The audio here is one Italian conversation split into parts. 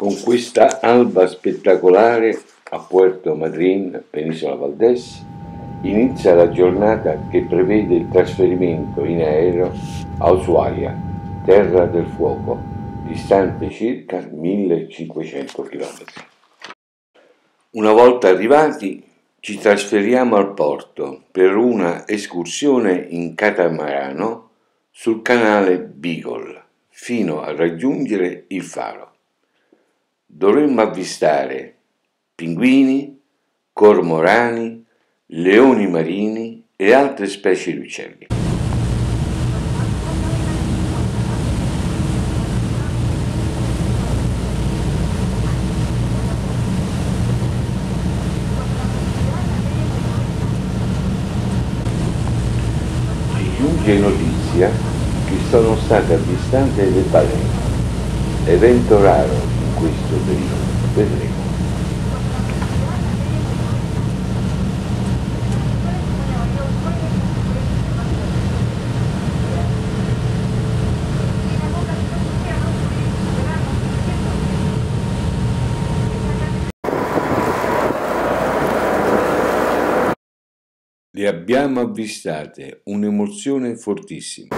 Con questa alba spettacolare a Puerto Madryn, Penisola Valdés, inizia la giornata che prevede il trasferimento in aereo a Ushuaia, terra del fuoco, distante circa 1500 km. Una volta arrivati ci trasferiamo al porto per una escursione in catamarano sul canale Beagle, fino a raggiungere il faro. Dovremmo avvistare pinguini, cormorani, leoni marini e altre specie di uccelli. Giunge notizia che sono state avvistate le balene, evento raro in questo periodo, vedremo. Le abbiamo avvistate, un'emozione fortissima.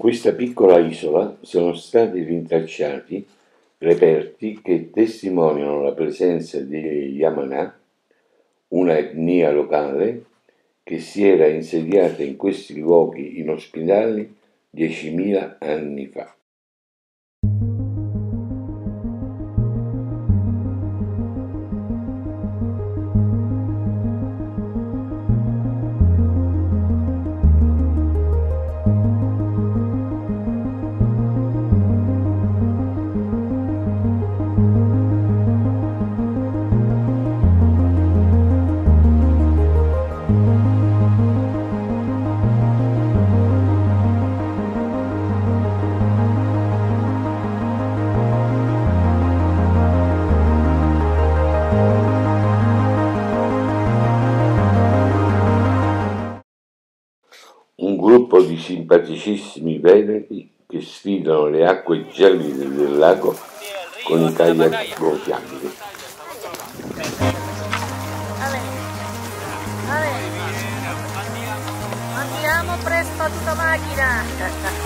questa piccola isola sono stati rintracciati reperti che testimoniano la presenza degli Yamana, una etnia locale che si era insediata in questi luoghi inospitali 10.000 anni fa. Di simpaticissimi veneti che sfidano le acque gelide del lago con i kayak gonfiabili. Andiamo presto a tutta macchina!